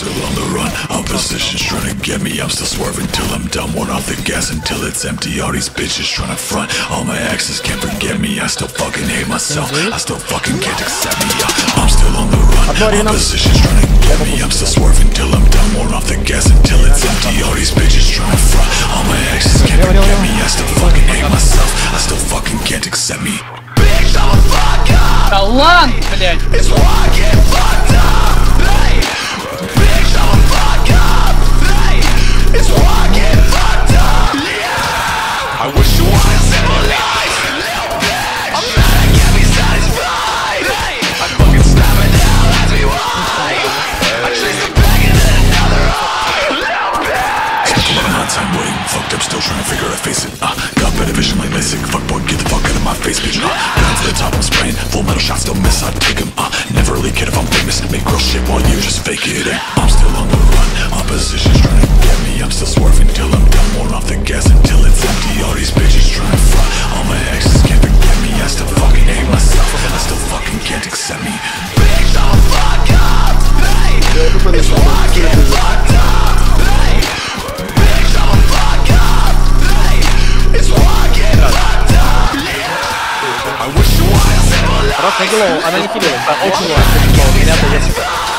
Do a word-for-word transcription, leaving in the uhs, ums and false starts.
still on the run. Opposition's trying to get me, I'm still swerving till I'm done. One off the gas until it's empty, all these bitches trying to front. All my exes can't forget me, I still fucking hate myself. I still fucking can't accept me, I'm still on the run. Opposition's trying to get me, I'm still swerving till I'm done. One off the gas until it's empty, all these bitches trying to front. All my exes can't forget me, I still fucking hate myself. I still fucking can't accept me. Bitch, I'm a fucker! Талант, блядь! It's fucking fucked up! Bitch, I'm a fuck up! Hey, it's fucking fucked up! Yeah! I wish you were a simple life! I'm not gonna get me satisfied! Hey, I'm fucking stabbing down, ask me why! I chased the bag and then another eye! Little bitch! Took a lot of my time waiting, fucked up, still trying to figure out, face it. Uh, got better vision like LASIK, fuck boy, get the fuck out of my face, bitch. Uh, down to the top, I'm spraying, full metal shots, don't miss, I take them. Uh, never really kid if I'm famous, make real shit while you just fake it. And I'm still on the run, opposition's trying to get me, I'm still swerving till I'm done. More off the gas until it's empty, all these bitches trying to front. All my exes can't forget me, I still fucking hate myself, I still fucking can't accept me. Bitch, I'm fucked up, babe, it's fucking fucked up, babe. Bitch, I'm fucked up, babe, it's fucking fucked up, yeah. I wish you were a simple life. Она не хилила, очень важно, что у меня-то есть.